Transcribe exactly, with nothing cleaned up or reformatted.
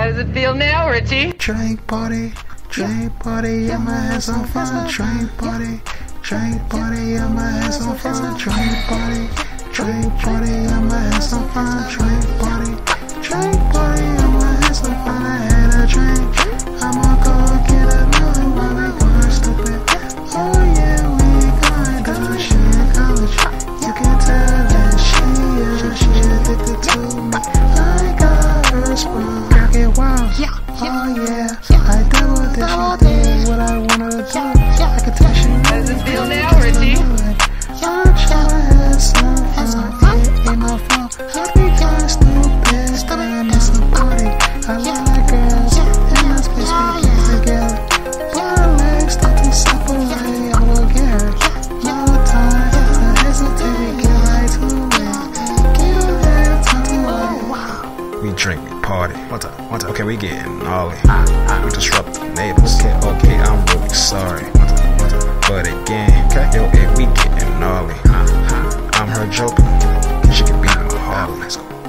How does it feel now, Richie? Drink party, drink party, yeah, my ass on fire. Drink party, drink party, yeah, my ass on fire. Drink party, drink party, yeah, my ass on fire. Drink party, drink party, yeah, my ass on fire. I had a drink, I'm gonna go get another one. We going stupid. Oh yeah, we going dumb. She in college, you can tell that she is yeah, she addicted to me. I got her spot. Wow. Yeah, yeah, oh yeah, yeah. I do what this shit is what I wanna do. Yeah, yeah. I can tell she does it feel now, Richie? I'm tryna have some fun. It ain't my fault. I be going stupid, staring at somebody. I like girls, and my space we get together. My legs start to separate, I will get her. No time, I hesitate, get right to it. Give her time to it. We drink. Party. One time, one time. Okay, we getting gnarly. We disrupt the neighbors. Okay, okay, I'm really sorry. One time, one time. But again, okay, yo, hey, we getting gnarly. I'm her joking. She can be my Harley.